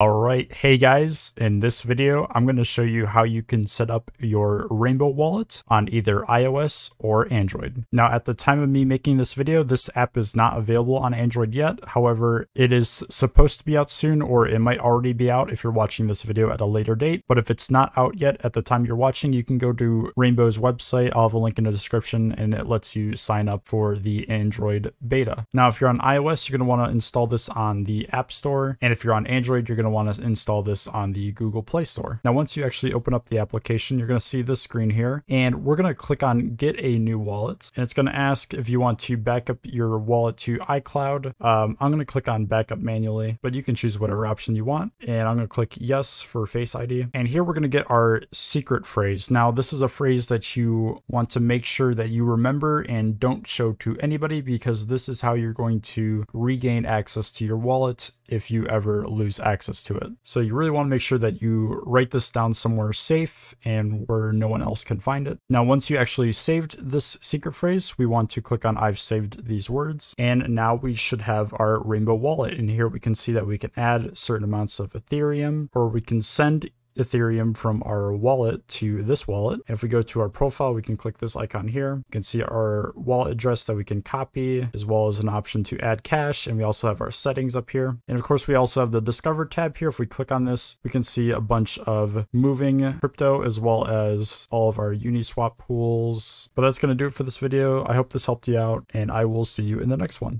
Alright, hey guys, in this video, I'm going to show you how you can set up your Rainbow wallet on either iOS or Android. Now, at the time of me making this video, this app is not available on Android yet. However, it is supposed to be out soon, or it might already be out if you're watching this video at a later date. But if it's not out yet at the time you're watching, you can go to Rainbow's website. I'll have a link in the description, and it lets you sign up for the Android beta. Now, if you're on iOS, you're going to want to install this on the App Store. And if you're on Android, you're going to want to install this on the Google Play Store. Now, once you actually open up the application, you're going to see this screen here, and we're going to click on Get a New Wallet, and it's going to ask if you want to back up your wallet to iCloud. I'm going to click on Backup Manually, but you can choose whatever option you want, and I'm going to click Yes for Face ID. And here we're going to get our secret phrase. Now, this is a phrase that you want to make sure that you remember and don't show to anybody, because this is how you're going to regain access to your wallet if you ever lose access to it. So you really want to make sure that you write this down somewhere safe and where no one else can find it. Now, once you actually saved this secret phrase, we want to click on I've saved these words. And now we should have our Rainbow wallet. And here we can see that we can add certain amounts of Ethereum, or we can send Ethereum from our wallet to this wallet. And if we go to our profile, we can click this icon here. You can see our wallet address that we can copy, as well as an option to add cash. And we also have our settings up here. And of course, we also have the Discover tab here. If we click on this, we can see a bunch of moving crypto, as well as all of our Uniswap pools. But that's going to do it for this video. I hope this helped you out, and I will see you in the next one.